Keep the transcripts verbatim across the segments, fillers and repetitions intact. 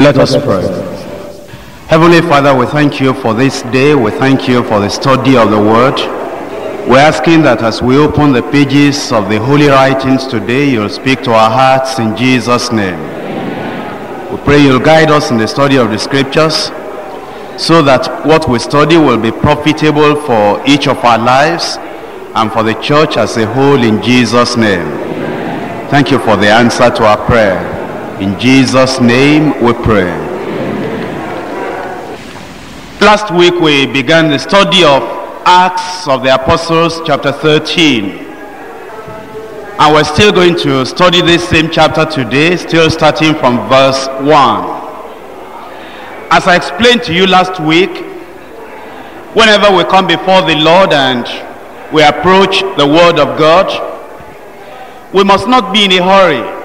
Let us pray. Heavenly Father, we thank you for this day. We thank you for the study of the Word. We're asking that as we open the pages of the Holy Writings today, you'll speak to our hearts in Jesus' name. Amen. We pray you'll guide us in the study of the Scriptures so that what we study will be profitable for each of our lives and for the church as a whole in Jesus' name. Amen. Thank you for the answer to our prayer. In Jesus' name we pray. Last week we began the study of Acts of the Apostles chapter thirteen. And we're still going to study this same chapter today, still starting from verse one. As I explained to you last week, whenever we come before the Lord and we approach the Word of God, we must not be in a hurry,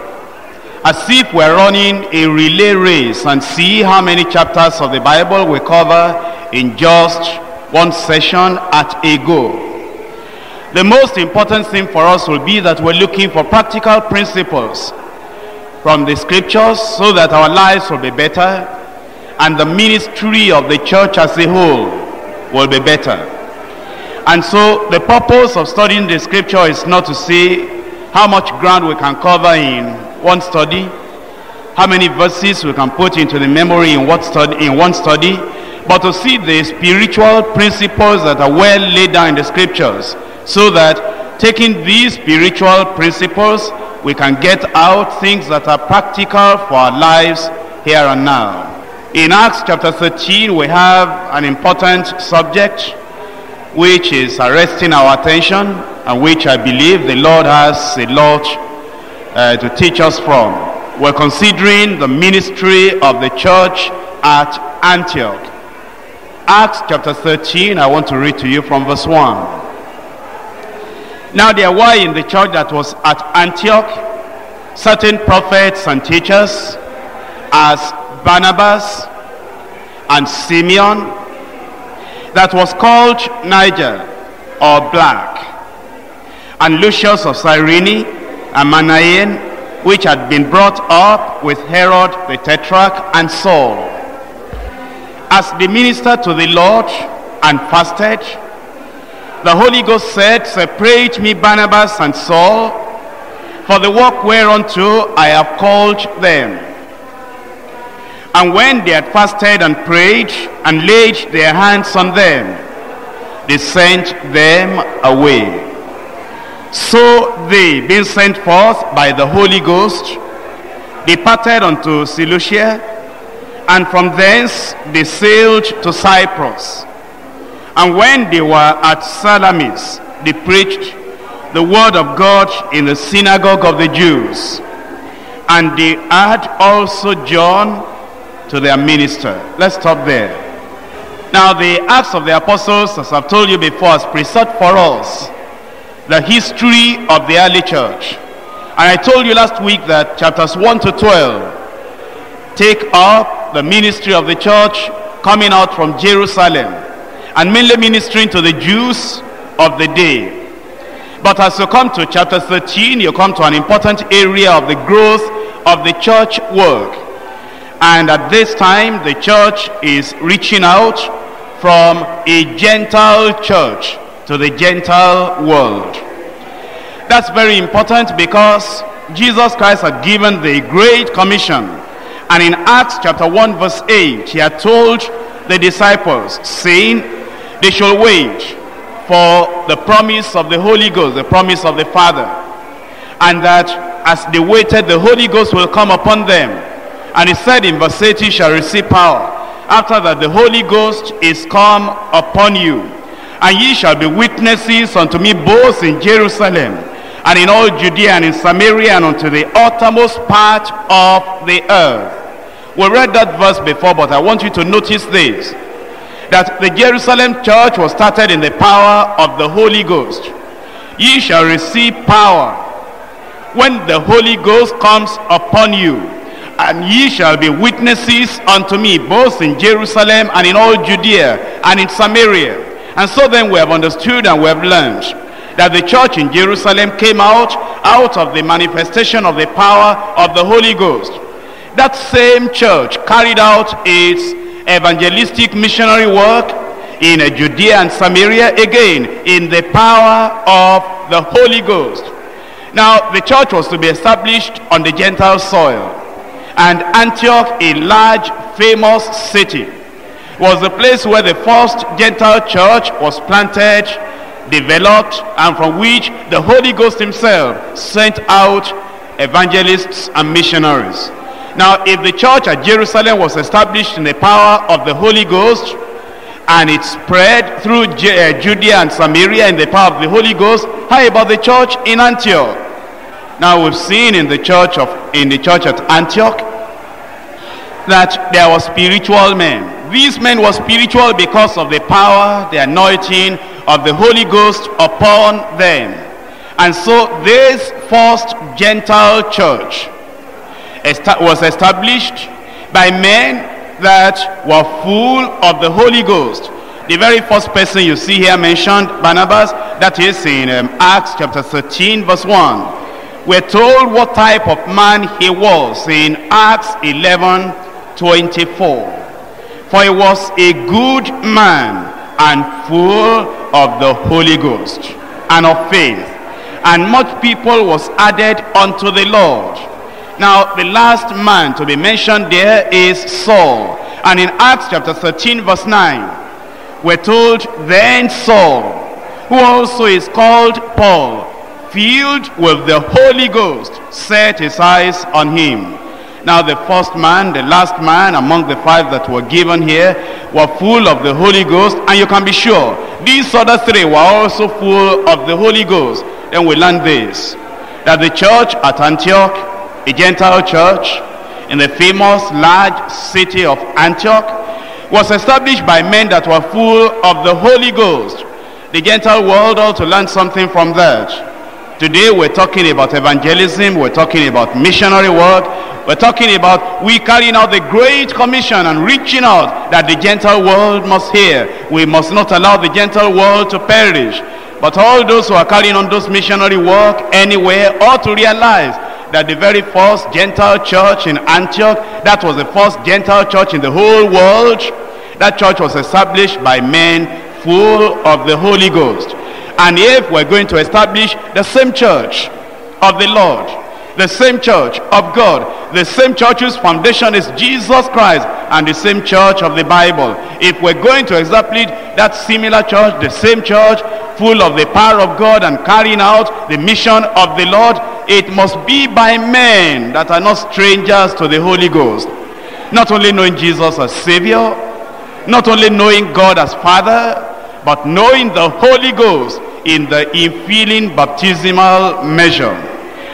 as if we're running a relay race and see how many chapters of the Bible we cover in just one session at a go. The most important thing for us will be that we're looking for practical principles from the Scriptures so that our lives will be better and the ministry of the church as a whole will be better. And so the purpose of studying the Scripture is not to see how much ground we can cover in one study, how many verses we can put into the memory in what study in one study, but to see the spiritual principles that are well laid down in the Scriptures, so that taking these spiritual principles we can get out things that are practical for our lives here and now. In Acts chapter thirteen we have an important subject which is arresting our attention and which I believe the Lord has a lot Uh, to teach us from. We're considering the ministry of the church at Antioch. Acts chapter thirteen, I want to read to you from verse one. Now there were in the church that was at Antioch certain prophets and teachers, as Barnabas and Simeon, that was called Niger or Black, and Lucius of Cyrene, and Manaen, which had been brought up with Herod the Tetrarch, and Saul. As they ministered to the Lord and fasted, the Holy Ghost said, Separate me Barnabas and Saul, for the work whereunto I have called them. And when they had fasted and prayed, and laid their hands on them, they sent them away. So they, being sent forth by the Holy Ghost, departed unto Seleucia, and from thence they sailed to Cyprus. And when they were at Salamis, they preached the word of God in the synagogue of the Jews. And they had also John to their minister. Let's stop there. Now the Acts of the Apostles, as I've told you before, has preserved for us the history of the early church. And I told you last week that chapters one to twelve take up the ministry of the church coming out from Jerusalem and mainly ministering to the Jews of the day. But as you come to chapter thirteen, you come to an important area of the growth of the church work. And at this time, the church is reaching out from a Gentile church to the Gentile world. That's very important because Jesus Christ had given the Great Commission, and in Acts chapter one verse eight he had told the disciples, saying they should wait for the promise of the Holy Ghost, the promise of the Father, and that as they waited the Holy Ghost will come upon them. And he said in verse eight, you shall receive power after that the Holy Ghost is come upon you, and ye shall be witnesses unto me both in Jerusalem and in all Judea and in Samaria and unto the uttermost part of the earth. We read that verse before, but I want you to notice this, that the Jerusalem church was started in the power of the Holy Ghost. Ye shall receive power when the Holy Ghost comes upon you, and ye shall be witnesses unto me both in Jerusalem and in all Judea and in Samaria. And so then we have understood and we have learned that the church in Jerusalem came out out of the manifestation of the power of the Holy Ghost. that same church carried out its evangelistic missionary work in Judea and Samaria, again in the power of the Holy Ghost. Now the church was to be established on the Gentile soil, and Antioch, a large famous city, was the place where the first Gentile church was planted, developed, and from which the Holy Ghost himself sent out evangelists and missionaries. Now if the church at Jerusalem was established in the power of the Holy Ghost, and it spread through Judea and Samaria in the power of the Holy Ghost, how about the church in Antioch? Now we've seen in the church of in the church at Antioch that there were spiritual men. These men were spiritual because of the power, the anointing of the Holy Ghost upon them. And so this first Gentile church was established by men that were full of the Holy Ghost. The very first person you see here mentioned, Barnabas, that is in um, Acts chapter thirteen verse one. We're told what type of man he was in Acts eleven twenty-four. For he was a good man and full of the Holy Ghost and of faith, and much people was added unto the Lord. Now the last man to be mentioned there is Saul, and in Acts chapter thirteen verse nine we're told, then Saul, who also is called Paul, filled with the Holy Ghost, set his eyes on him. Now the first man, the last man among the five that were given here, were full of the Holy Ghost, and you can be sure these other three were also full of the Holy Ghost. Then we learn this, that the church at Antioch, a Gentile church in the famous large city of Antioch, was established by men that were full of the Holy Ghost. The Gentile world ought to learn something from that. Today we're talking about evangelism, we're talking about missionary work, we're talking about we carrying out the Great Commission and reaching out that the Gentile world must hear. We must not allow the Gentile world to perish. But all those who are carrying on those missionary work anywhere ought to realize that the very first Gentile church in Antioch, that was the first Gentile church in the whole world, that church was established by men full of the Holy Ghost. And if we're going to establish the same church of the Lord, the same church of God, the same church whose foundation is Jesus Christ, and the same church of the Bible, if we're going to establish that similar church, the same church full of the power of God and carrying out the mission of the Lord, it must be by men that are not strangers to the Holy Ghost. Not only knowing Jesus as Savior, not only knowing God as Father, but knowing the Holy Ghost in the infilling baptismal measure.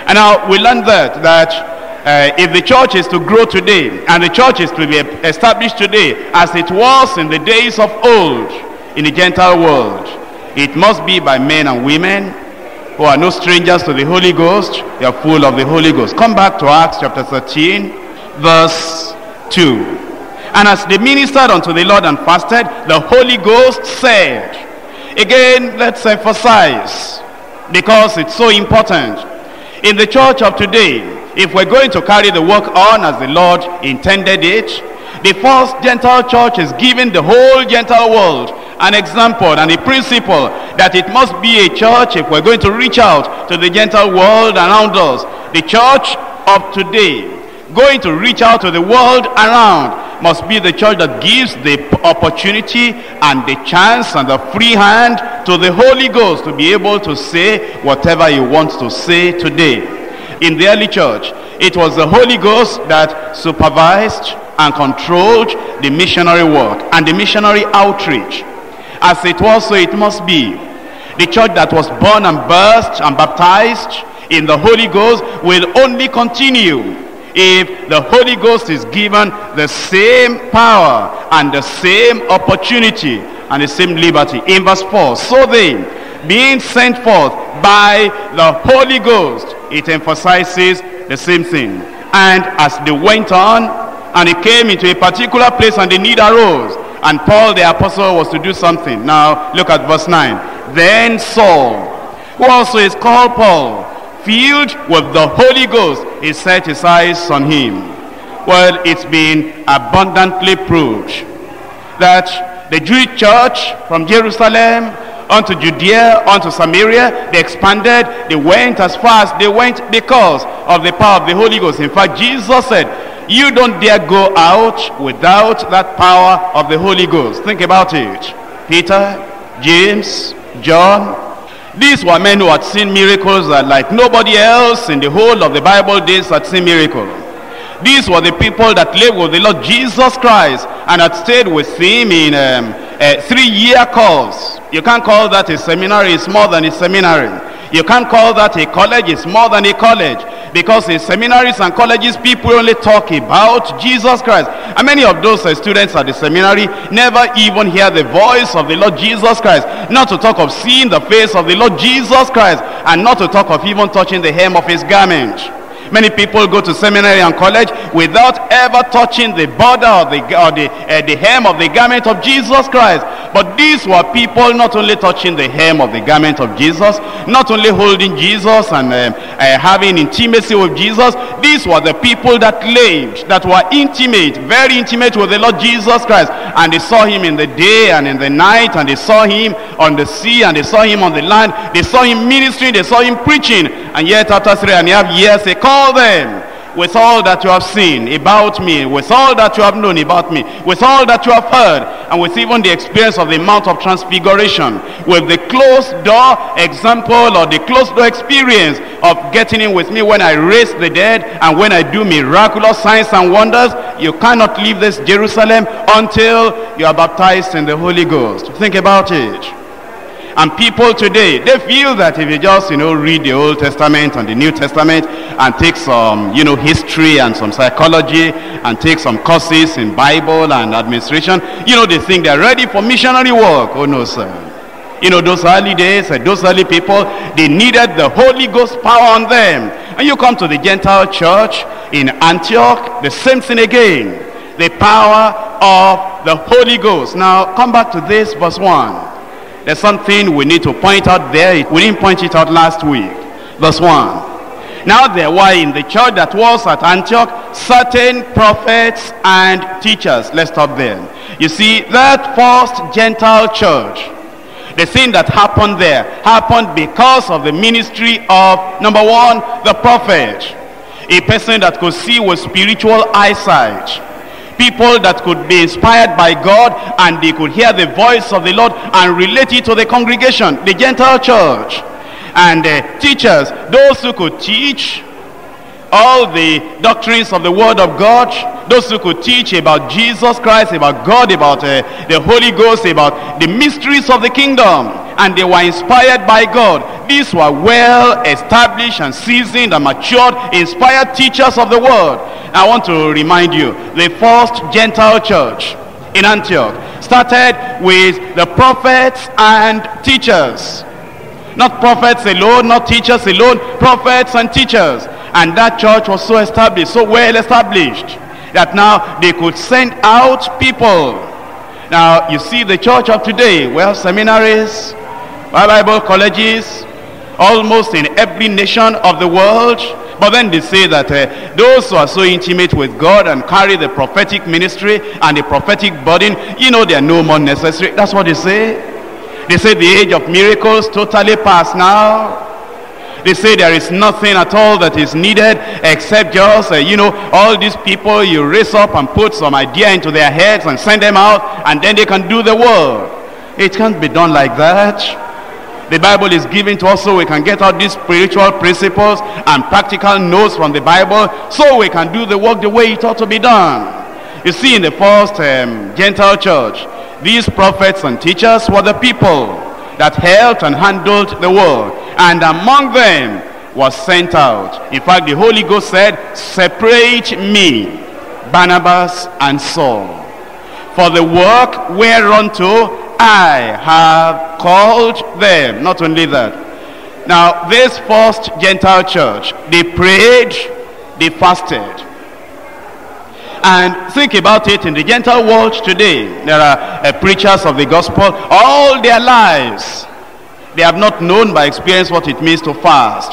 And now we learn that, that uh, if the church is to grow today, and the church is to be established today as it was in the days of old in the Gentile world, it must be by men and women who are no strangers to the Holy Ghost. They are full of the Holy Ghost. Come back to Acts chapter thirteen verse two. And as they ministered unto the Lord and fasted, the Holy Ghost said. Again, let's emphasize, because it's so important. In the church of today, if we're going to carry the work on as the Lord intended it, the first Gentile church is giving the whole Gentile world an example and a principle that it must be a church if we're going to reach out to the Gentile world around us. The church of today, going to reach out to the world around, must be the church that gives the opportunity and the chance and the free hand to the Holy Ghost to be able to say whatever he wants to say today. In the early church, it was the Holy Ghost that supervised and controlled the missionary work and the missionary outreach. As it was, so it must be. The church that was born and birthed and baptized in the Holy Ghost will only continue if the Holy Ghost is given the same power and the same opportunity and the same liberty. In verse four, so then, being sent forth by the Holy Ghost, it emphasizes the same thing. And as they went on, and they came into a particular place, and the need arose, and Paul the apostle was to do something. Now look at verse nine. Then Saul, who also is called Paul, filled with the Holy Ghost, he set his eyes on him. Well, it's been abundantly proved that the Jewish church from Jerusalem unto Judea, unto Samaria, they expanded, they went as far as they went because of the power of the Holy Ghost. In fact, Jesus said, you don't dare go out without that power of the Holy Ghost. Think about it. Peter, James, John, these were men who had seen miracles that like nobody else in the whole of the Bible days had seen miracles. These were the people that lived with the Lord Jesus Christ and had stayed with him in um, a three-year course. You can't call that a seminary, it's more than a seminary. You can't call that a college, it's more than a college. Because in seminaries and colleges, people only talk about Jesus Christ. And many of those uh, students at the seminary never even hear the voice of the Lord Jesus Christ. Not to talk of seeing the face of the Lord Jesus Christ. And not to talk of even touching the hem of his garment. Many people go to seminary and college without ever touching the border or the, or the, uh, the hem of the garment of Jesus Christ. But these were people not only touching the hem of the garment of Jesus, not only holding Jesus and uh, uh, having intimacy with Jesus. These were the people that lived, that were intimate, very intimate with the Lord Jesus Christ. And they saw him in the day and in the night, and they saw him on the sea, and they saw him on the land. They saw him ministering, they saw him preaching. And yet after three and a half years, they called them, with all that you have seen about me, with all that you have known about me, with all that you have heard, and with even the experience of the Mount of Transfiguration, with the closed door example or the closed door experience of getting in with me when I raise the dead and when I do miraculous signs and wonders, you cannot leave this Jerusalem until you are baptized in the Holy Ghost. Think about it. And people today, they feel that if you just, you know, read the Old Testament and the New Testament and take some, you know, history and some psychology and take some courses in Bible and administration, you know, they think they're ready for missionary work. Oh, no, sir. You know, those early days, those early people, they needed the Holy Ghost power on them. And you come to the Gentile church in Antioch, the same thing again. The power of the Holy Ghost. Now, come back to this verse one. There's something we need to point out there. We didn't point it out last week. Verse one. Now there were in the church that was at Antioch certain prophets and teachers. Let's stop there. You see, that first Gentile church, the thing that happened there, happened because of the ministry of, number one, the prophet. A person that could see with spiritual eyesight. People that could be inspired by God and they could hear the voice of the Lord and relate it to the congregation, the Gentile church. And uh, teachers, those who could teach all the doctrines of the Word of God, those who could teach about Jesus Christ, about God, about uh, the Holy Ghost, about the mysteries of the kingdom. And they were inspired by God. These were well established and seasoned and matured, inspired teachers of the Word. I want to remind you, the first Gentile church in Antioch started with the prophets and teachers. Not prophets alone, not teachers alone, prophets and teachers. And that church was so established, so well established, that now they could send out people. Now, you see the church of today, well, seminaries, Bible colleges, almost in every nation of the world. But then they say that uh, those who are so intimate with God and carry the prophetic ministry and the prophetic burden, you know, they are no more necessary. That's what they say. They say the age of miracles totally passed now. They say there is nothing at all that is needed except just, uh, you know, all these people you raise up and put some idea into their heads and send them out and then they can do the work. It can't be done like that. The Bible is given to us so we can get out these spiritual principles and practical notes from the Bible so we can do the work the way it ought to be done. You see, in the first um, Gentile church, these prophets and teachers were the people that helped and handled the work. And among them was sent out. In fact, the Holy Ghost said, separate me, Barnabas and Saul, for the work whereunto I have called them. Not only that. Now, this first Gentile church, they prayed, they fasted. And think about it, in the Gentile world today, there are uh, preachers of the gospel all their lives. They have not known by experience what it means to fast.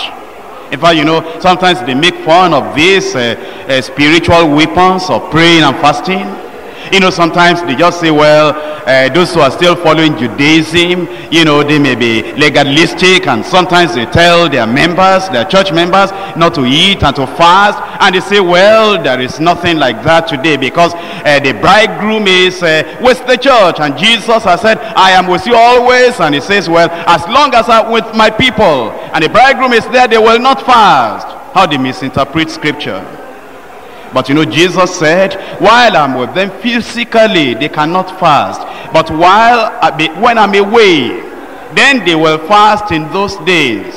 In fact, you know, sometimes they make fun of these uh, uh, spiritual weapons of praying and fasting. You know, sometimes they just say, well, uh, those who are still following Judaism, you know, they may be legalistic, and sometimes they tell their members, their church members, not to eat and to fast. And they say, well, there is nothing like that today, because uh, the bridegroom is uh, with the church, and Jesus has said, I am with you always. And he says, well, as long as I'm with my people and the bridegroom is there, they will not fast. How they misinterpret scripture. But you know, Jesus said, while I'm with them physically, they cannot fast. But while I be, when I'm away, then they will fast in those days.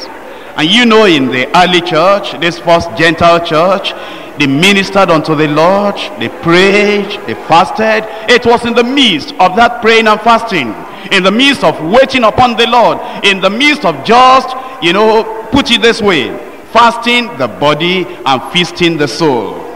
And you know, in the early church, this first Gentile church, they ministered unto the Lord, they prayed, they fasted. It was in the midst of that praying and fasting, in the midst of waiting upon the Lord, in the midst of just, you know, put it this way, fasting the body and feasting the soul.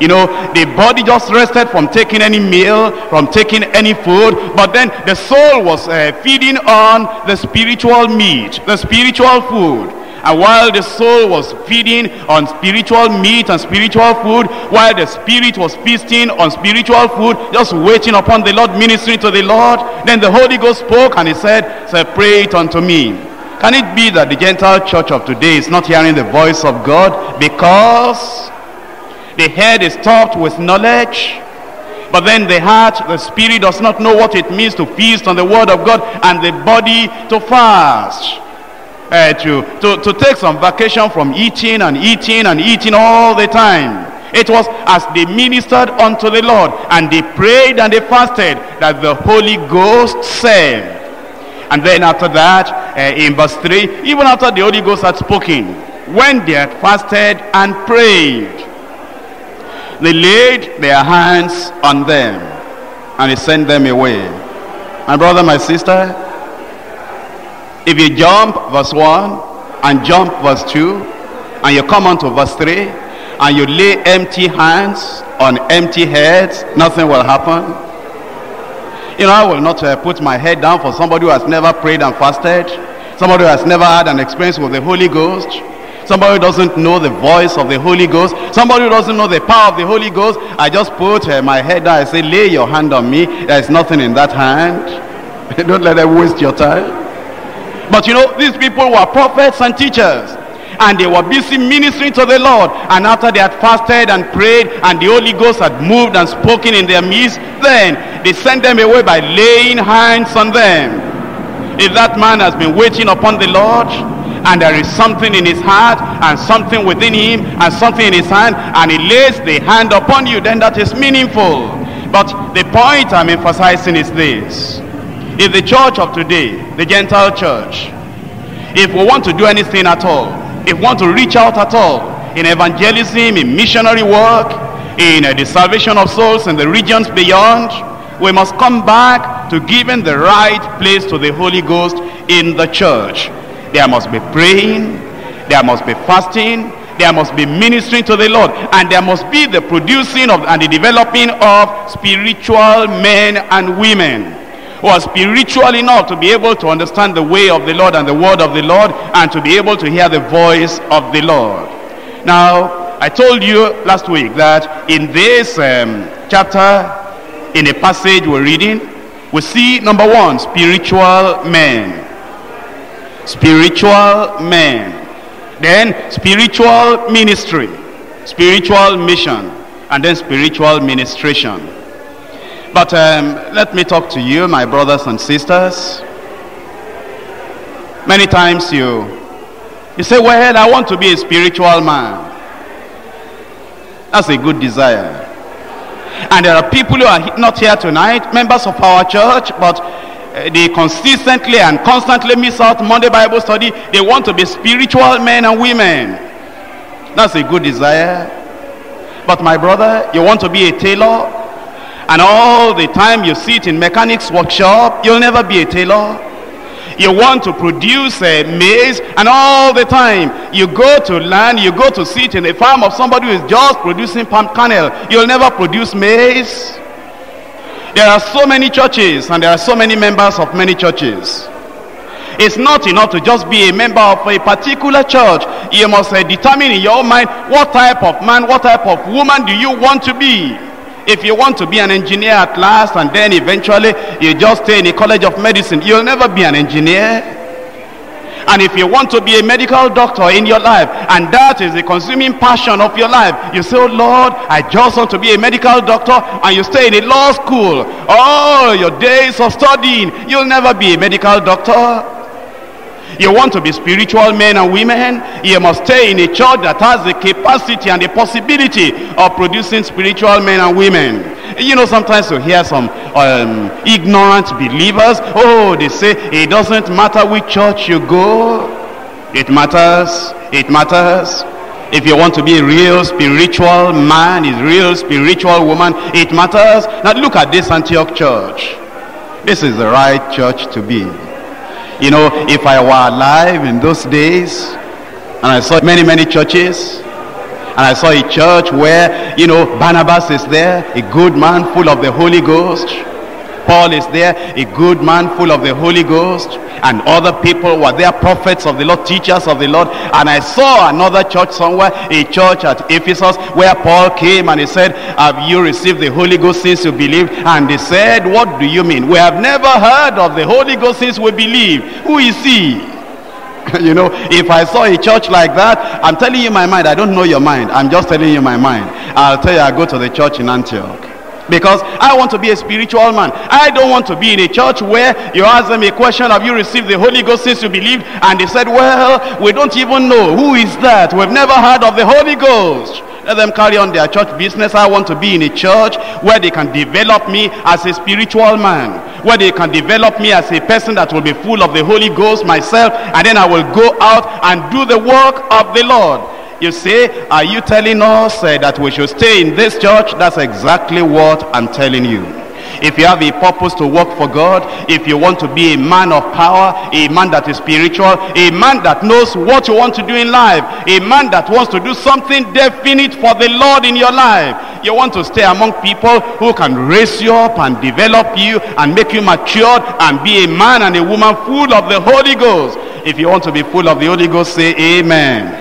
You know, the body just rested from taking any meal, from taking any food, but then the soul was uh, feeding on the spiritual meat, the spiritual food. And while the soul was feeding on spiritual meat and spiritual food, while the spirit was feasting on spiritual food, just waiting upon the Lord, ministering to the Lord, then the Holy Ghost spoke and he said, separate unto me. Can it be that the Gentile church of today is not hearing the voice of God because the head is stopped with knowledge, but then the heart, the spirit does not know what it means to feast on the word of God, and the body to fast, uh, to, to, to take some vacation from eating and eating and eating all the time? It was as they ministered unto the Lord, and they prayed and they fasted, that the Holy Ghost said. And then after that, uh, in verse three, even after the Holy Ghost had spoken, when they had fasted and prayed, they laid their hands on them and they sent them away. My brother, my sister, if you jump verse one and jump verse two and you come on to verse three and you lay empty hands on empty heads, nothing will happen. You know, I will not uh, put my head down for somebody who has never prayed and fasted, somebody who has never had an experience with the Holy Ghost, somebody who doesn't know the voice of the Holy Ghost, somebody who doesn't know the power of the Holy Ghost. I just put uh, my head down, I say, lay your hand on me. There is nothing in that hand. Don't let them waste your time. But you know, these people were prophets and teachers, and they were busy ministering to the Lord. And after they had fasted and prayed, and the Holy Ghost had moved and spoken in their midst, then they sent them away by laying hands on them. If that man has been waiting upon the Lord, and there is something in his heart and something within him and something in his hand, and he lays the hand upon you, then that is meaningful. But the point I'm emphasizing is this: if the church of today, the Gentile church, if we want to do anything at all, if we want to reach out at all in evangelism, in missionary work, in uh, the salvation of souls in the regions beyond, we must come back to giving the right place to the Holy Ghost in the church. There must be praying, there must be fasting, there must be ministering to the Lord, and there must be the producing of and the developing of spiritual men and women who are spiritual enough to be able to understand the way of the Lord and the word of the Lord, and to be able to hear the voice of the Lord. Now, I told you last week that in this um, chapter, in the passage we're reading, we see, number one, spiritual men. Spiritual men, then spiritual ministry, spiritual mission, and then spiritual ministration. But um, let me talk to you, my brothers and sisters. Many times you you say, well, I want to be a spiritual man. That's a good desire. And there are people who are not here tonight, members of our church, but they consistently and constantly miss out Monday Bible study. They want to be spiritual men and women. That's a good desire. But my brother, you want to be a tailor, and all the time you sit in mechanics workshop, you'll never be a tailor. You want to produce a maize, and all the time you go to land, you go to sit in the farm of somebody who is just producing palm kernel, you'll never produce maize. There are so many churches, and there are so many members of many churches. It's not enough to just be a member of a particular church. You must uh, determine in your mind, what type of man, what type of woman do you want to be? If you want to be an engineer at last, and then eventually you just stay in a college of medicine, you'll never be an engineer. And if you want to be a medical doctor in your life, and that is the consuming passion of your life, you say, oh Lord, I just want to be a medical doctor, and you stay in a law school all your days of studying, you'll never be a medical doctor. You want to be spiritual men and women, you must stay in a church that has the capacity and the possibility of producing spiritual men and women. You know, sometimes you hear some um, ignorant believers, oh, they say, it doesn't matter which church you go. It matters, it matters. If you want to be a real spiritual man, a real spiritual woman, it matters. Now look at this Antioch church. This is the right church to be. You know, if I were alive in those days, and I saw many, many churches, and I saw a church where, you know, Barnabas is there, a good man full of the Holy Ghost. Paul is there, a good man full of the Holy Ghost. And other people were there, prophets of the Lord, teachers of the Lord. And I saw another church somewhere, a church at Ephesus, where Paul came and he said, have you received the Holy Ghost since you believed? And they said, what do you mean? We have never heard of the Holy Ghost since we believe. Who is he? You know, if I saw a church like that, I'm telling you my mind. I don't know your mind. I'm just telling you my mind. I'll tell you, I go to the church in Antioch. Because I want to be a spiritual man. I don't want to be in a church where you ask them a question, have you received the Holy Ghost since you believed? And they said, well, we don't even know. Who is that? We've never heard of the Holy Ghost. Let them carry on their church business. I want to be in a church where they can develop me as a spiritual man, where they can develop me as a person that will be full of the Holy Ghost myself, and then I will go out and do the work of the Lord. You say, are you telling us uh, that we should stay in this church? That's exactly what I'm telling you. If you have a purpose to work for God, if you want to be a man of power, a man that is spiritual, a man that knows what you want to do in life, a man that wants to do something definite for the Lord in your life, you want to stay among people who can raise you up and develop you and make you matured and be a man and a woman full of the Holy Ghost. If you want to be full of the Holy Ghost, say amen.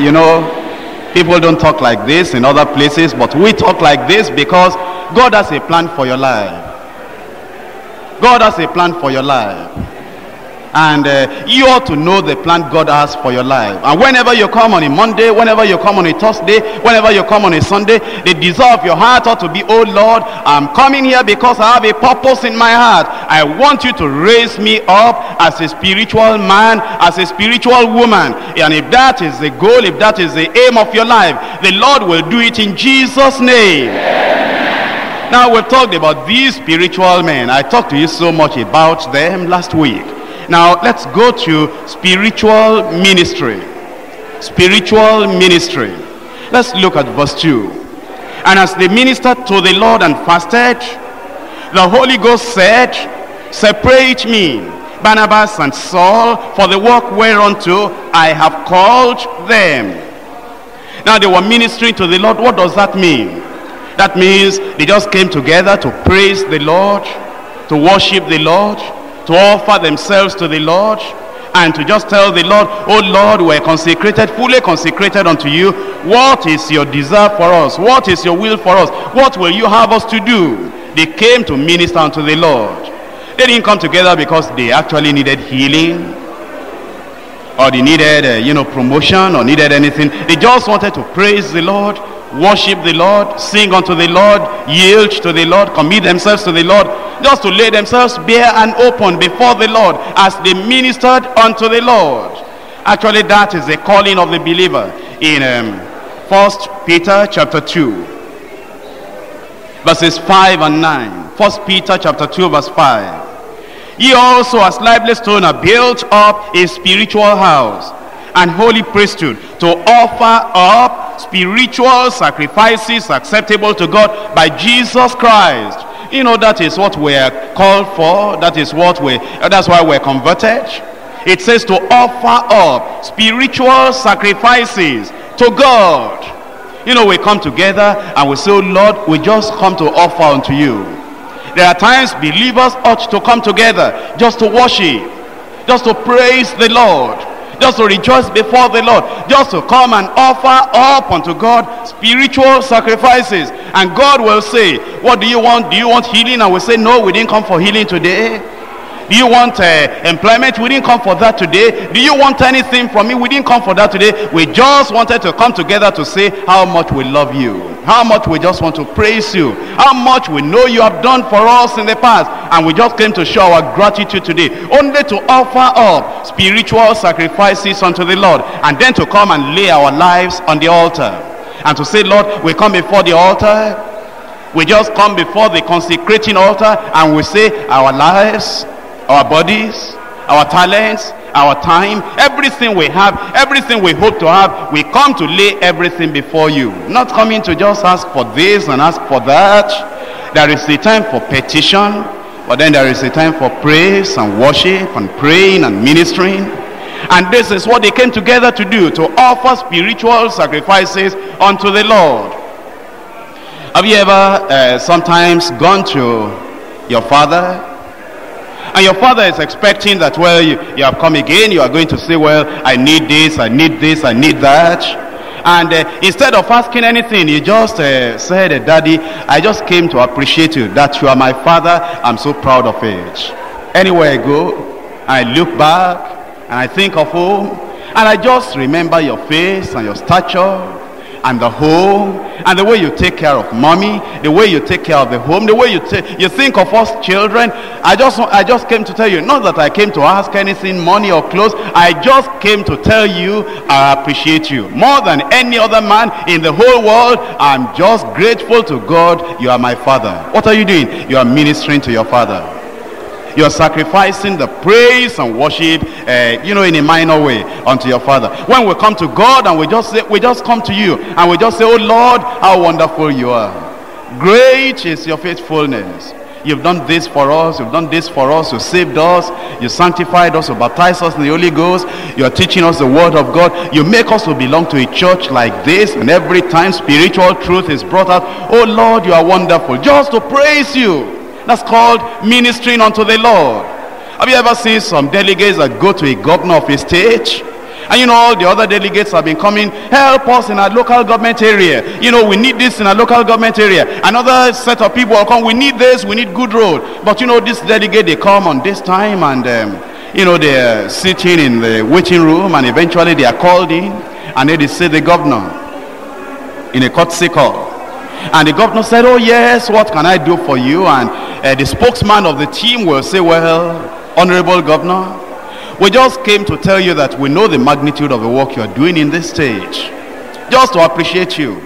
You know, people don't talk like this in other places, but we talk like this because God has a plan for your life. God has a plan for your life. And uh, you ought to know the plan God has for your life. And whenever you come on a Monday, whenever you come on a Thursday, whenever you come on a Sunday, the desire of your heart ought to be, oh Lord, I'm coming here because I have a purpose in my heart. I want you to raise me up as a spiritual man, as a spiritual woman. And if that is the goal, if that is the aim of your life, the Lord will do it in Jesus' name. Amen. Now we've talked about these spiritual men. I talked to you so much about them last week. Now, let's go to spiritual ministry. Spiritual ministry. Let's look at verse two. And as they ministered to the Lord and fasted, the Holy Ghost said, separate me, Barnabas and Saul, for the work whereunto I have called them. Now, they were ministering to the Lord. What does that mean? That means they just came together to praise the Lord, to worship the Lord, to offer themselves to the Lord, and to just tell the Lord, oh Lord, we're consecrated, fully consecrated unto you. What is your desire for us? What is your will for us? What will you have us to do? They came to minister unto the Lord. They didn't come together because they actually needed healing, or they needed uh, you know, promotion, or needed anything. They just wanted to praise the Lord, worship the Lord, sing unto the Lord, yield to the Lord, commit themselves to the Lord, just to lay themselves bare and open before the Lord as they ministered unto the Lord. Actually, that is the calling of the believer. In um, First Peter chapter two, verses five and nine. First Peter chapter two, verse five. Ye also as lively stone are built up a spiritual house, and holy priesthood, to offer up spiritual sacrifices acceptable to God by Jesus Christ. You know, that is what we are called for. That is what we, that's why we're converted. It says to offer up spiritual sacrifices to God. You know, we come together and we say, oh Lord, we just come to offer unto you. There are times believers ought to come together just to worship, just to praise the Lord, just to rejoice before the Lord, just to come and offer up unto God spiritual sacrifices. And God will say, what do you want? Do you want healing? I will say, no, we didn't come for healing today. Do you want uh, employment? We didn't come for that today. Do you want anything from me? We didn't come for that today. We just wanted to come together to say how much we love you, how much we just want to praise you, how much we know you have done for us in the past, and we just came to show our gratitude today, only to offer up spiritual sacrifices unto the Lord, and then to come and lay our lives on the altar and to say, Lord, we come before the altar. We just come before the consecrating altar and we say our lives, our bodies, our talents, our time, everything we have, everything we hope to have, we come to lay everything before you. Not coming to just ask for this and ask for that. There is a time for petition, but then there is a time for praise and worship and praying and ministering. And this is what they came together to do, to offer spiritual sacrifices unto the Lord. Have you ever uh, sometimes gone to your father? And your father is expecting that, well, you, you have come again, you are going to say, well, I need this, I need this, I need that. And uh, instead of asking anything, you just uh, said, Daddy, I just came to appreciate you, that you are my father, I'm so proud of it. Anywhere I go, I look back, and I think of home, and I just remember your face and your stature, and the home, and the way you take care of mommy, the way you take care of the home, the way you you think of us children. I just I just came to tell you, not that I came to ask anything, money or clothes. I just came to tell you I appreciate you more than any other man in the whole world. I'm just grateful to God. You are my father. What are you doing? You are ministering to your father. You're sacrificing the praise and worship, uh, you know, in a minor way unto your father. When we come to God and we just say, we just come to you and we just say, oh Lord, how wonderful you are. Great is your faithfulness. You've done this for us, you've done this for us, you saved us, you sanctified us, you baptized us in the Holy Ghost, you're teaching us the word of God, you make us to belong to a church like this, and every time spiritual truth is brought out, oh Lord, you are wonderful, just to praise you. That's called ministering unto the Lord. Have you ever seen some delegates that go to a governor of a state? And you know, all the other delegates have been coming, help us in our local government area. You know, we need this in our local government area. Another set of people will come, we need this, we need good road. But you know, this delegate, they come on this time and, um, you know, they're sitting in the waiting room and eventually they are called in. And then they say the governor in a courtesy call. And the governor said, oh yes, what can I do for you? And uh, the spokesman of the team will say, well, honorable governor, we just came to tell you that we know the magnitude of the work you are doing in this stage, just to appreciate you,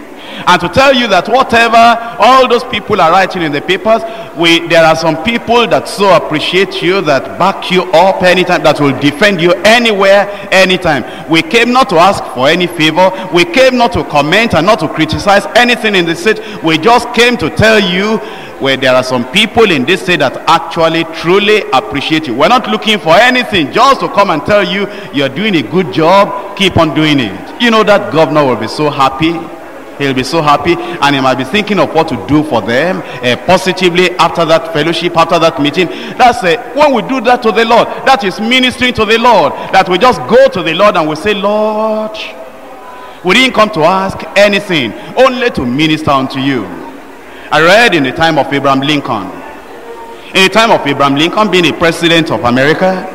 and to tell you that whatever all those people are writing in the papers, we there are some people that so appreciate you, that back you up anytime, that will defend you anywhere, anytime. We came not to ask for any favor, we came not to comment and not to criticize anything in this state. We just came to tell you where there are some people in this state that actually truly appreciate you. We're not looking for anything, just to come and tell you you're doing a good job, keep on doing it. You know, that governor will be so happy. He'll be so happy, and he might be thinking of what to do for them uh, positively after that fellowship, after that meeting. That's uh, when we do that to the Lord, that is ministering to the Lord. That we just go to the Lord and we say, Lord, we didn't come to ask anything, only to minister unto you. I read in the time of Abraham Lincoln, in the time of Abraham Lincoln being a president of America,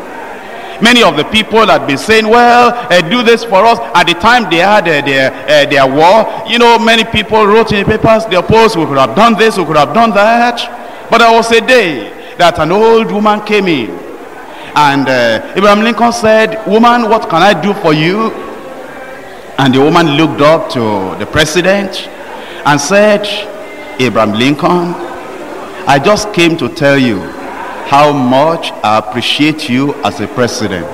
many of the people had been saying, well, uh, do this for us. At the time they had uh, their, uh, their war, you know, many people wrote in the papers, their posts, we could have done this, we could have done that. But there was a day that an old woman came in. And uh, Abraham Lincoln said, woman, what can I do for you? And the woman looked up to the president and said, Abraham Lincoln, I just came to tell you how much I appreciate you as a president.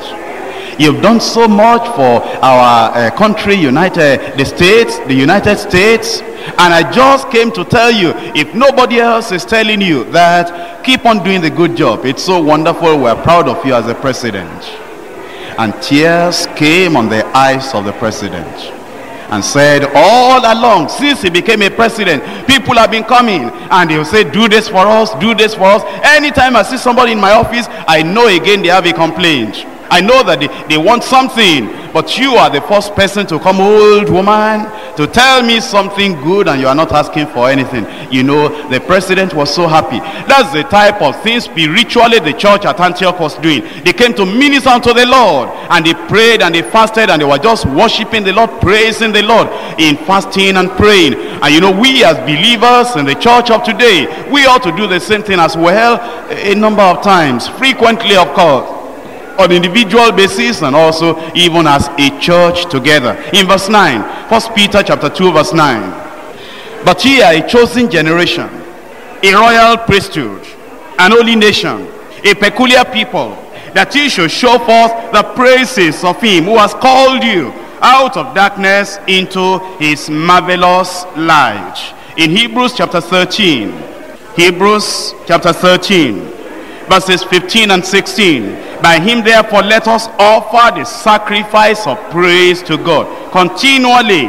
You've done so much for our uh, country, United the States, the United States. And I just came to tell you, if nobody else is telling you that, keep on doing the good job. It's so wonderful. We're proud of you as a president. And tears came on the eyes of the president. And said, all along since he became a president, people have been coming and they'll say, do this for us, do this for us. Anytime I see somebody in my office, I know again they have a complaint. I know that they, they want something, but you are the first person to come, old woman, to tell me something good, and you are not asking for anything. You know, the president was so happy. That's the type of things spiritually the church at Antioch was doing. They came to minister unto the Lord, and they prayed and they fasted, and they were just worshiping the Lord, praising the Lord in fasting and praying. And you know, we as believers in the church of today, we ought to do the same thing as well, a number of times, frequently of course, on individual basis, and also even as a church together. In verse nine, First Peter chapter two verse nine, but ye are a chosen generation, a royal priesthood, an holy nation, a peculiar people, that ye should show forth the praises of him who has called you out of darkness into his marvelous light. In Hebrews chapter thirteen, Hebrews chapter thirteen, verses fifteen and sixteen, by him therefore let us offer the sacrifice of praise to God continually,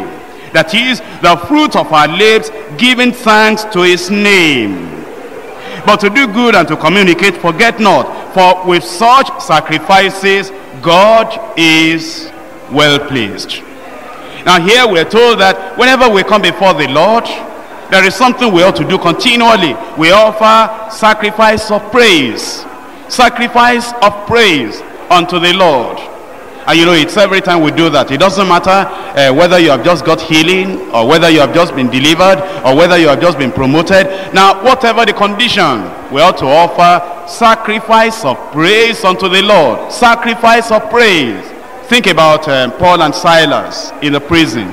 that is the fruit of our lips, giving thanks to his name. But to do good and to communicate forget not, for with such sacrifices God is well pleased. Now here we are told that whenever we come before the Lord, there is something we ought to do continually. We offer sacrifice of praise. Sacrifice of praise unto the Lord. And you know, it's every time we do that. It doesn't matter uh, whether you have just got healing, or whether you have just been delivered, or whether you have just been promoted. Now, whatever the condition, we ought to offer sacrifice of praise unto the Lord. Sacrifice of praise. Think about um, Paul and Silas in the prison.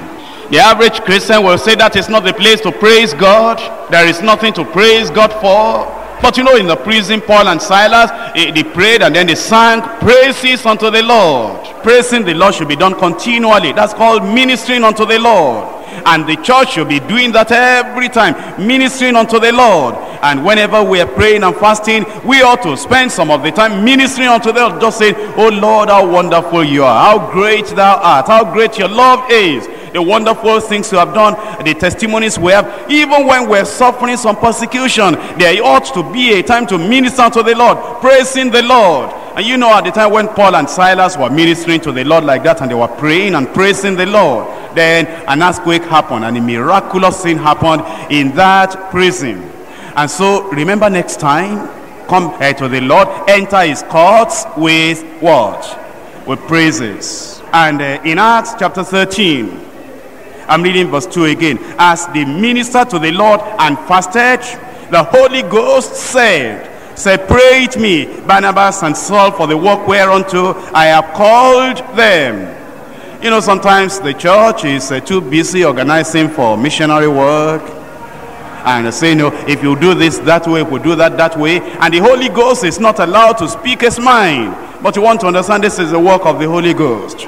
The average Christian will say that is not the place to praise God. There is nothing to praise God for. But you know, in the prison, Paul and Silas, they prayed and then they sang praises unto the Lord. Praising the Lord should be done continually. That's called ministering unto the Lord. And the church should be doing that every time, ministering unto the Lord. And whenever we are praying and fasting, we ought to spend some of the time ministering unto the Lord, just saying, oh Lord, how wonderful you are, how great thou art, how great your love is, the wonderful things you have done, the testimonies we have. Even when we're suffering some persecution, there ought to be a time to minister to the Lord, praising the Lord. And you know, at the time when Paul and Silas were ministering to the Lord like that, and they were praying and praising the Lord, then an earthquake happened, and a miraculous thing happened in that prison. And so, remember next time, come uh, to the Lord, enter his courts with what? With praises. And uh, in Acts chapter thirteen, I'm reading verse two again. As they ministered to the Lord and fasted, the Holy Ghost said, separate me, Barnabas and Saul, for the work whereunto I have called them. You know, sometimes the church is uh, too busy organizing for missionary work. And uh, saying, no, if you do this that way, if we do that that way. And the Holy Ghost is not allowed to speak his mind. But you want to understand, this is the work of the Holy Ghost.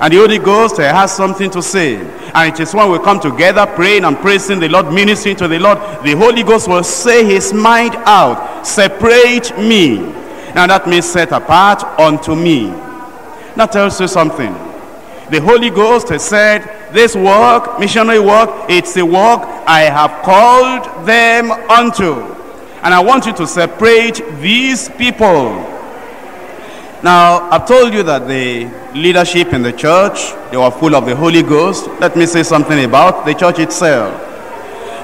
And the Holy Ghost uh, has something to say. And it is when we come together praying and praising the Lord, ministering to the Lord, the Holy Ghost will say his mind out. Separate me. Now that means set apart unto me. That tells you something. The Holy Ghost has said, this work, missionary work, it's the work I have called them unto. And I want you to separate these people. Now, I've told you that the leadership in the church, they were full of the Holy Ghost. Let me say something about the church itself.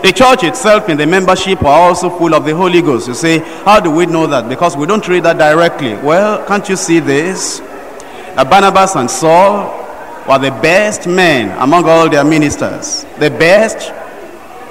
The church itself and the membership are also full of the Holy Ghost. You say, how do we know that? Because we don't read that directly. Well, can't you see this? That Barnabas and Saul were the best men among all their ministers. The best,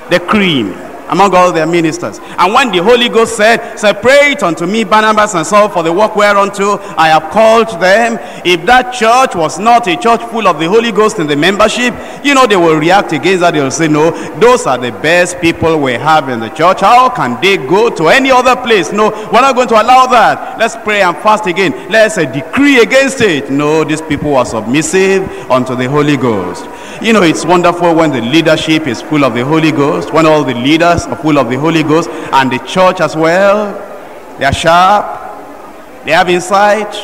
the cream among all their ministers. And when the Holy Ghost said, separate unto me Barnabas and Saul for the work whereunto I have called them, if that church was not a church full of the Holy Ghost in the membership, you know, they will react against that. They will say, no, those are the best people we have in the church. How can they go to any other place? No, we're not going to allow that. Let's pray and fast again. Let's uh, decree against it. No, these people are submissive unto the Holy Ghost. You know, it's wonderful when the leadership is full of the Holy Ghost, when all the leaders are full of the Holy Ghost, and the church as well. They are sharp, they have insight,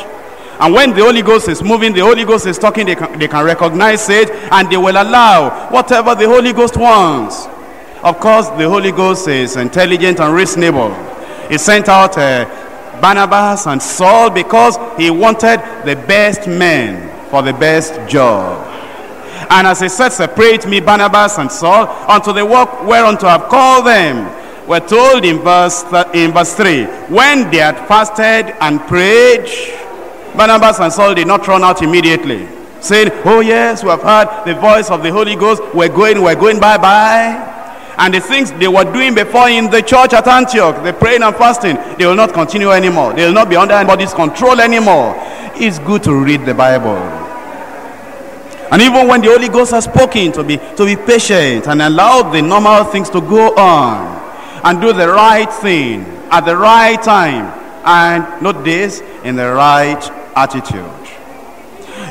and when the Holy Ghost is moving, the Holy Ghost is talking, they can, they can recognize it, and they will allow whatever the Holy Ghost wants. Of course, the Holy Ghost is intelligent and reasonable. He sent out uh, Barnabas and Saul because he wanted the best men for the best job. And as he said, separate me, Barnabas and Saul, unto the work whereunto I have called them. We're told in verse, in verse three, when they had fasted and prayed, Barnabas and Saul did not run out immediately, saying, oh yes, we have heard the voice of the Holy Ghost, we're going, we're going, bye-bye. And the things they were doing before in the church at Antioch, the praying and fasting, they will not continue anymore. They will not be under anybody's control anymore. It's good to read the Bible. And even when the Holy Ghost has spoken, to be, to be patient and allow the normal things to go on and do the right thing at the right time. And note this, in the right attitude.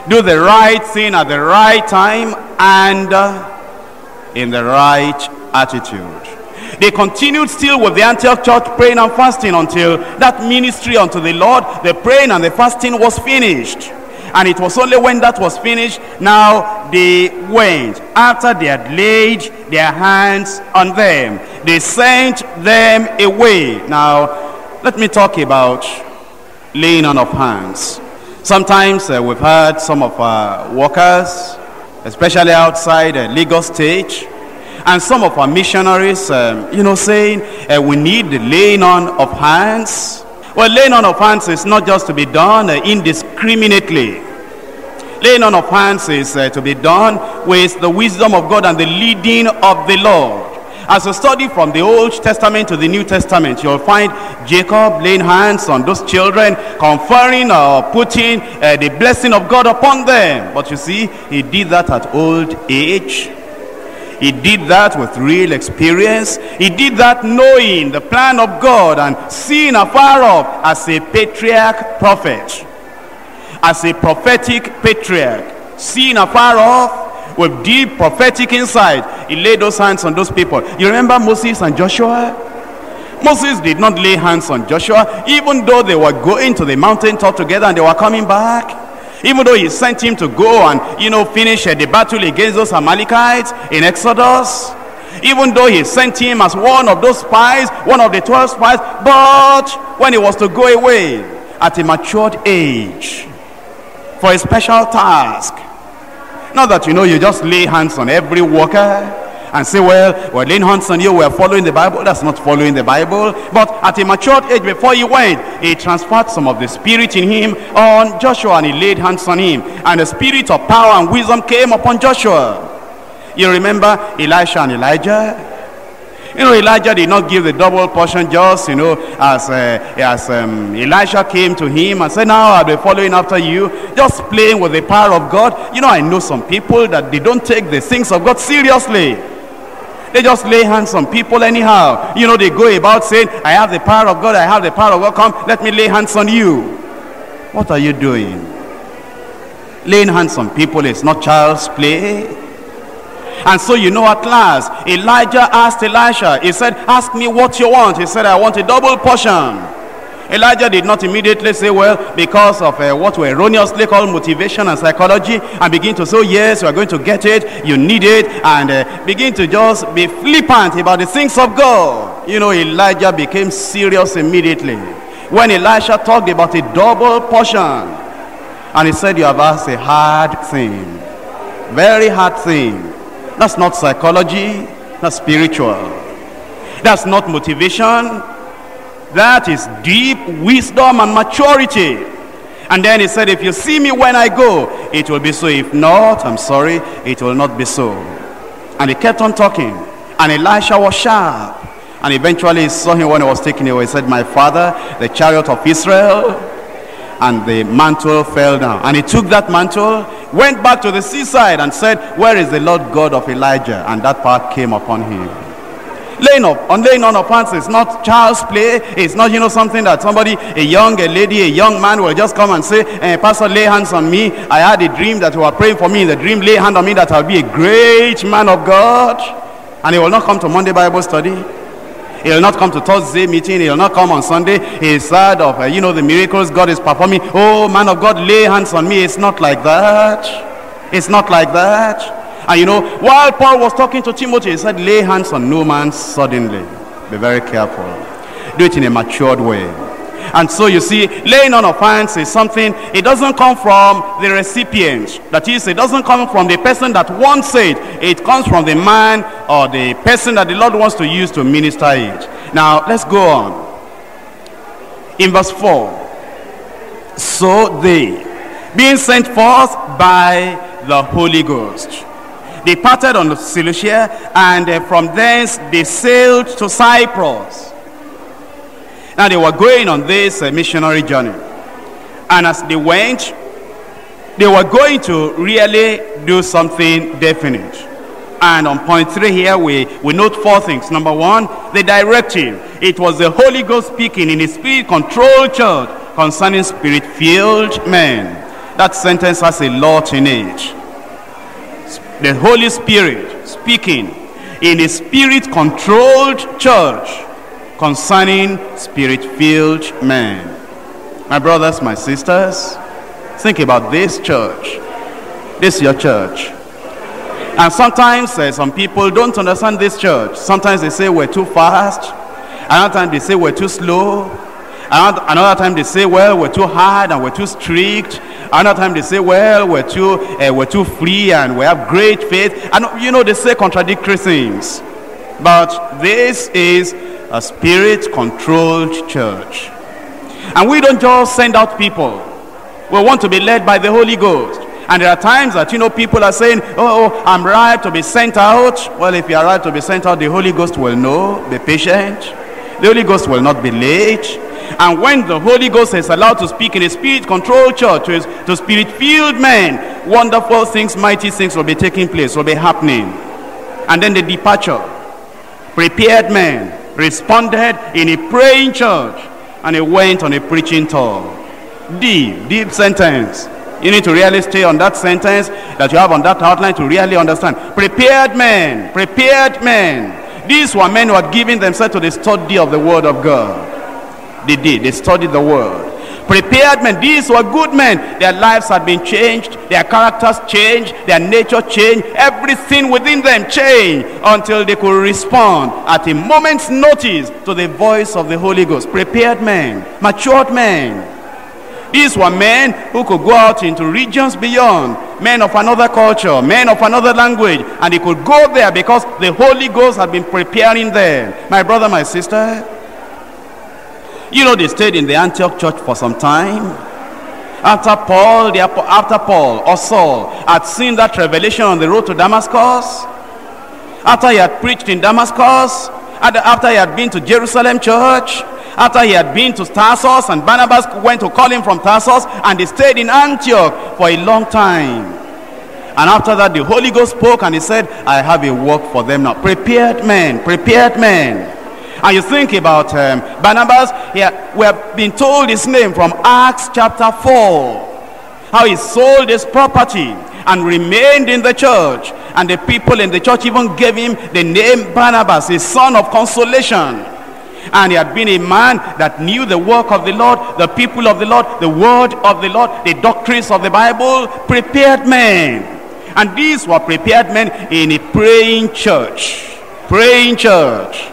Do the right thing at the right time and uh, in the right attitude. attitude. They continued still with the Antioch church, praying and fasting until that ministry unto the Lord, the praying and the fasting, was finished. And it was only when that was finished, now they went, after they had laid their hands on them, they sent them away. Now let me talk about laying on of hands. Sometimes uh, we've heard some of our workers, especially outside uh, Lagos state, and some of our missionaries, um, you know, saying uh, we need the laying on of hands. Well, laying on of hands is not just to be done uh, indiscriminately. Laying on of hands is uh, to be done with the wisdom of God and the leading of the Lord. As you study from the Old Testament to the New Testament, you'll find Jacob laying hands on those children, conferring or putting uh, the blessing of God upon them. But you see, he did that at old age. He did that with real experience. He did that knowing the plan of God and seeing afar off as a patriarch prophet. As a prophetic patriarch, seeing afar off with deep prophetic insight, he laid those hands on those people. You remember Moses and Joshua? Moses did not lay hands on Joshua, even though they were going to the mountaintop together and they were coming back. Even though he sent him to go and, you know, finish uh, the battle against those Amalekites in Exodus. Even though he sent him as one of those spies, one of the twelve spies. But when he was to go away at a matured age for a special task. Not that, you know, you just lay hands on every worker and say, well, we're laying hands on you, we're following the Bible. That's not following the Bible. But at a matured age, before he went, he transferred some of the spirit in him on Joshua, and he laid hands on him, and the spirit of power and wisdom came upon Joshua. You remember Elisha and Elijah? You know, Elijah did not give the double portion just, you know, as uh, as um, Elisha came to him and said, now I'll be following after you, just playing with the power of God. You know, I know some people that they don't take the things of God seriously. They just lay hands on people anyhow. You know, they go about saying, I have the power of God, I have the power of God, come, let me lay hands on you. What are you doing? Laying hands on people is not child's play. And so, you know, at last, Elijah asked Elisha, he said, ask me what you want. He said, I want a double portion. Elijah did not immediately say, well, because of uh, what we erroneously call motivation and psychology, and begin to say, yes, we are going to get it, you need it, and uh, begin to just be flippant about the things of God. You know, Elijah became serious immediately when Elisha talked about a double portion. And he said, you have asked a hard thing, very hard thing. That's not psychology, that's spiritual. That's not motivation. That is deep wisdom and maturity. And then he said, if you see me when I go, it will be so. If not, I'm sorry, it will not be so. And he kept on talking. And Elisha was sharp. And eventually he saw him when he was taken away. He said, my father, the chariot of Israel. And the mantle fell down. And he took that mantle, went back to the seaside and said, where is the Lord God of Elijah? And that power came upon him. Laying up, on laying on of hands is not child's play. It's not, you know, something that somebody, a young a lady, a young man will just come and say, eh, Pastor, lay hands on me. I had a dream that you were praying for me. In the dream, lay hand on me that I'll be a great man of God. And he will not come to Monday Bible study. He will not come to Thursday meeting. He will not come on Sunday. He is sad of, uh, you know, the miracles God is performing. Oh, man of God, lay hands on me. It's not like that. It's not like that. And you know, while Paul was talking to Timothy, he said, lay hands on no man suddenly. Be very careful. Do it in a matured way. And so you see, laying on of hands is something, it doesn't come from the recipient. That is, it doesn't come from the person that wants it. It comes from the man or the person that the Lord wants to use to minister it. Now, let's go on. In verse four, so they, being sent forth by the Holy Ghost, departed on Seleucia, and from thence they sailed to Cyprus. Now they were going on this uh, missionary journey, and as they went, they were going to really do something definite. And on point three here, we, we note four things. Number one, the directive. It was the Holy Ghost speaking in a spirit-controlled church concerning spirit-filled men. That sentence has a lot in it. The Holy Spirit speaking in a spirit-controlled church concerning spirit-filled men. My brothers, my sisters, think about this church. This is your church. And sometimes uh, some people don't understand this church. Sometimes they say we're too fast. Another time they say we're too slow. Another time they say, well, we're too hard and we're too strict. Another time they say, well, we're too uh, we're too free and we have great faith. And you know, they say contradictory things. But this is a spirit-controlled church. And we don't just send out people. We want to be led by the Holy Ghost. And there are times that, you know, people are saying, oh, oh I'm right to be sent out. Well, if you are right to be sent out, the Holy Ghost will know. Be patient. The Holy Ghost will not be late. And when the Holy Ghost is allowed to speak in a spirit-controlled church to, to spirit-filled men, wonderful things, mighty things will be taking place, will be happening. And then the departure. Prepared men responded in a praying church, and they went on a preaching tour. Deep, deep sentence. You need to really stay on that sentence that you have on that outline to really understand. Prepared men, prepared men. These were men who had given themselves to the study of the Word of God. They did. They studied the word. Prepared men. These were good men. Their lives had been changed. Their characters changed. Their nature changed. Everything within them changed until they could respond at a moment's notice to the voice of the Holy Ghost. Prepared men. Matured men. These were men who could go out into regions beyond, men of another culture, men of another language, and they could go there because the Holy Ghost had been preparing them. My brother, my sister, you know, they stayed in the Antioch church for some time. After Paul, the, after Paul or Saul had seen that revelation on the road to Damascus, after he had preached in Damascus, after he had been to Jerusalem church, after he had been to Tarsus, and Barnabas went to call him from Tarsus, and they stayed in Antioch for a long time. And after that, the Holy Ghost spoke and he said, I have a work for them now. Prepared men, prepared men. And you think about um, Barnabas, yeah, we have been told his name from Acts chapter four. How he sold his property and remained in the church. And the people in the church even gave him the name Barnabas, a son of consolation. And he had been a man that knew the work of the Lord, the people of the Lord, the word of the Lord, the doctrines of the Bible. Prepared men. And these were prepared men in a praying church. Praying church.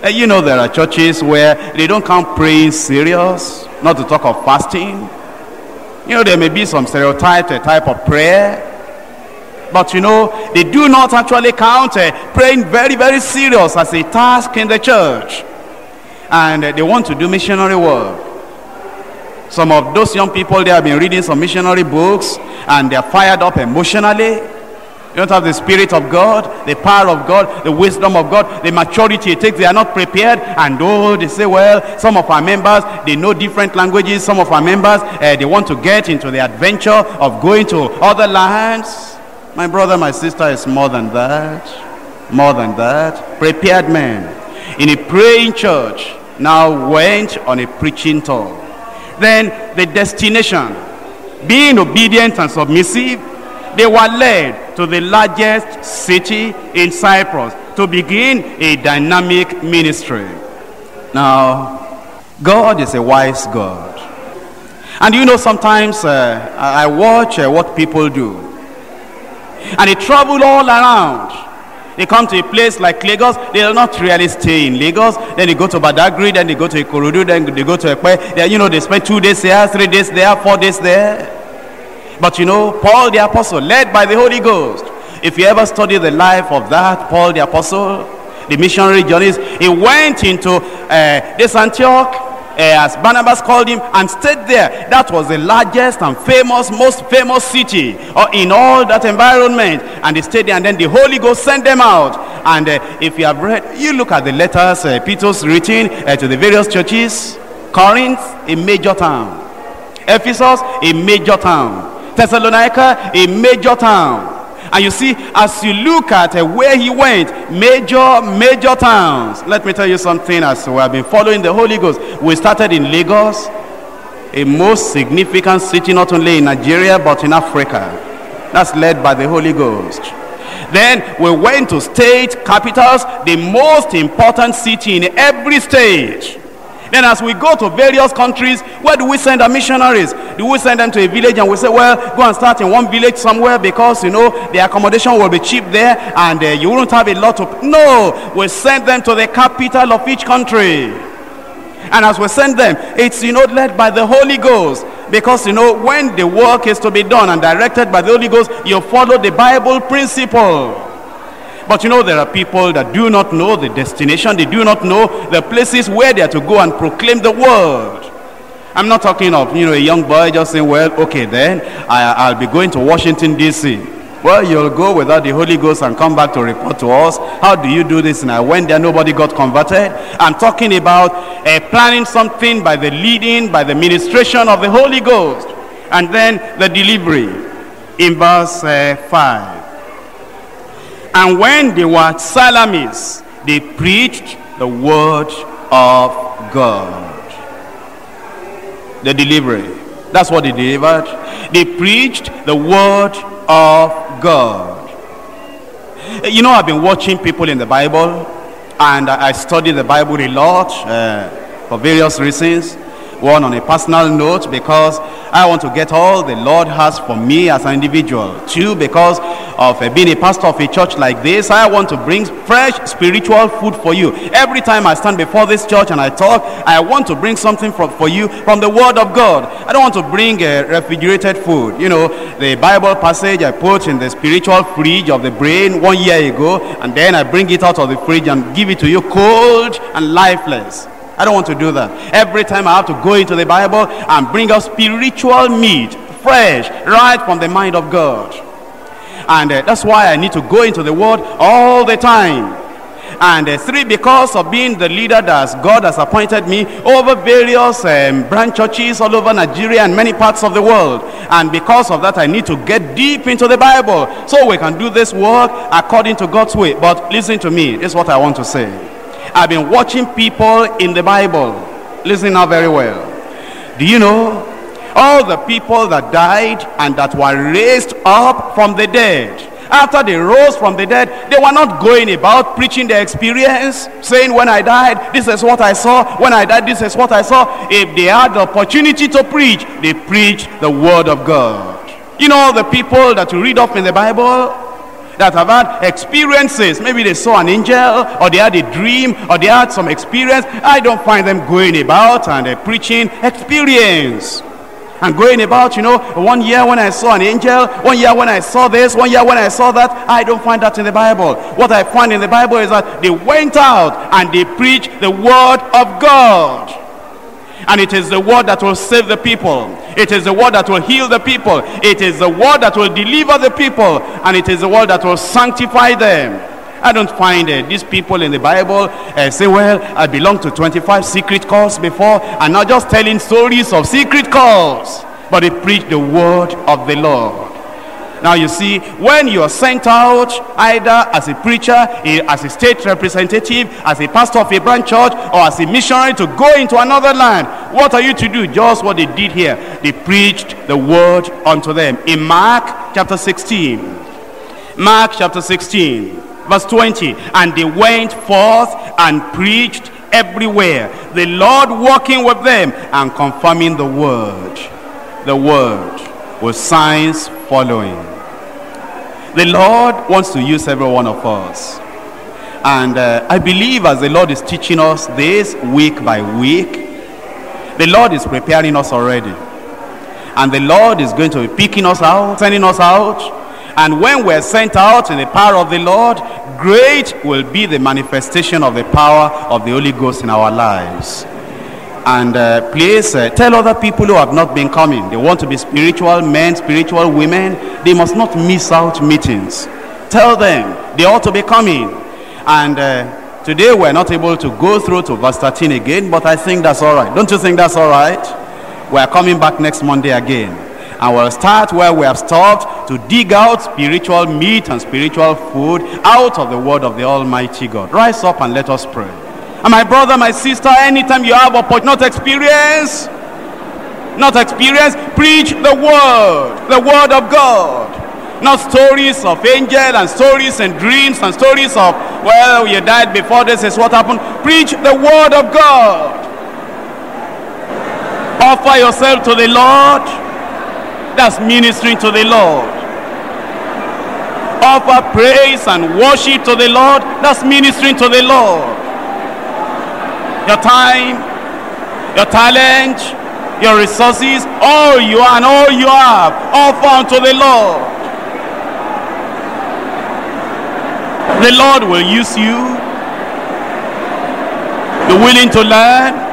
Uh, you know, there are churches where they don't count praying serious, not to talk of fasting. You know, there may be some stereotype, a type of prayer. But you know, they do not actually count uh, praying very, very serious as a task in the church. And uh, they want to do missionary work. Some of those young people, they have been reading some missionary books, and they are fired up emotionally. They don't have the Spirit of God, the power of God, the wisdom of God, the maturity it takes. They are not prepared. And oh, they say, well, some of our members, they know different languages. Some of our members, uh, they want to get into the adventure of going to other lands. My brother, my sister, is more than that. More than that. Prepared men in a praying church now went on a preaching tour. Then the destination, being obedient and submissive, they were led to the largest city in Cyprus to begin a dynamic ministry. Now, God is a wise God. And you know, sometimes uh, I watch uh, what people do. And they travel all around. They come to a place like Lagos, they do not really stay in Lagos. Then they go to Badagri, then they go to Ekorudu, then they go to Epe. They, you know, they spend two days there, three days there, four days there. But you know, Paul the Apostle, led by the Holy Ghost. If you ever study the life of that Paul the Apostle, the missionary journeys, he went into uh, this Antioch, Uh, as Barnabas called him, and stayed there. That was the largest and famous, most famous city uh, in all that environment. And they stayed there, and then the Holy Ghost sent them out. And uh, if you have read, you look at the letters uh, Peter's written uh, to the various churches. Corinth, a major town. Ephesus, a major town. Thessalonica, a major town. And you see, as you look at uh, where he went, major, major towns. Let me tell you something, as we have been following the Holy Ghost. We started in Lagos, a most significant city not only in Nigeria, but in Africa. That's led by the Holy Ghost. Then we went to state capitals, the most important city in every state. Then as we go to various countries, where do we send our missionaries? Do we send them to a village and we say, well, go and start in one village somewhere because, you know, the accommodation will be cheap there and uh, you won't have a lot of... No, we send them to the capital of each country. And as we send them, it's, you know, led by the Holy Ghost. Because, you know, when the work is to be done and directed by the Holy Ghost, you follow the Bible principle. But you know, there are people that do not know the destination. They do not know the places where they are to go and proclaim the word. I'm not talking of, you know, a young boy just saying, well, okay, then I, I'll be going to Washington, D C Well, you'll go without the Holy Ghost and come back to report to us. How do you do this? And I went there, nobody got converted. I'm talking about uh, planning something by the leading, by the ministration of the Holy Ghost. And then the delivery in verse uh, five. And when they were at Salamis, they preached the word of God. The delivery. That's what they delivered. They preached the word of God. You know, I've been watching people in the Bible, and I study the Bible a lot uh, for various reasons. One, on a personal note, because I want to get all the Lord has for me as an individual. Two, because of uh, being a pastor of a church like this, I want to bring fresh spiritual food for you. Every time I stand before this church and I talk, I want to bring something for, for you from the Word of God. I don't want to bring uh, refrigerated food. You know, the Bible passage I put in the spiritual fridge of the brain one year ago, and then I bring it out of the fridge and give it to you cold and lifeless. I don't want to do that. Every time I have to go into the Bible and bring out spiritual meat, fresh, right from the mind of God. And uh, that's why I need to go into the Word all the time. And uh, three, because of being the leader that God has appointed me over various um, branch churches all over Nigeria and many parts of the world. And because of that, I need to get deep into the Bible so we can do this work according to God's way. But listen to me. This is what I want to say. I've been watching people in the Bible. Listen now very well. Do you know all the people that died and that were raised up from the dead? After they rose from the dead, they were not going about preaching their experience, saying, when I died, this is what I saw. When I died, this is what I saw. If they had the opportunity to preach, they preached the Word of God. You know all the people that you read up in the Bible that have had experiences. Maybe they saw an angel, or they had a dream, or they had some experience. I don't find them going about and uh, preaching experience. And going about, you know, one year when I saw an angel, one year when I saw this, one year when I saw that. I don't find that in the Bible. What I find in the Bible is that they went out and they preached the Word of God. And it is the Word that will save the people. It is the Word that will heal the people. It is the Word that will deliver the people. And it is the Word that will sanctify them. I don't find uh, these people in the Bible uh, say, well, I belonged to twenty-five secret cults before, and not just telling stories of secret cults. But they preach the Word of the Lord. Now you see, when you are sent out, either as a preacher, a, as a state representative, as a pastor of a branch church, or as a missionary to go into another land, what are you to do? Just what they did here. They preached the Word unto them. In Mark chapter sixteen, Mark chapter sixteen, verse twenty, and they went forth and preached everywhere, the Lord walking with them and confirming the Word. The Word with signs following. The Lord wants to use every one of us. And uh, I believe as the Lord is teaching us this week by week, the Lord is preparing us already. And the Lord is going to be picking us out, sending us out. And when we're sent out in the power of the Lord, great will be the manifestation of the power of the Holy Ghost in our lives. And uh, please uh, tell other people who have not been coming. They want to be spiritual men, spiritual women. They must not miss out meetings. Tell them they ought to be coming. And uh, today we're not able to go through to verse thirteen again, but I think that's all right. Don't you think that's all right? We're coming back next Monday again. And we'll start where we have stopped to dig out spiritual meat and spiritual food out of the word of the Almighty God. Rise up and let us pray. And my brother, my sister, anytime you have opportunity, not experience, not experience, preach the word, the word of God. Not stories of angels and stories and dreams and stories of, well, you died before this is what happened. Preach the word of God. Offer yourself to the Lord. That's ministering to the Lord. Offer praise and worship to the Lord. That's ministering to the Lord. Your time, your talent, your resources, all you are and all you have, offer unto the Lord. The Lord will use you. Be willing to learn.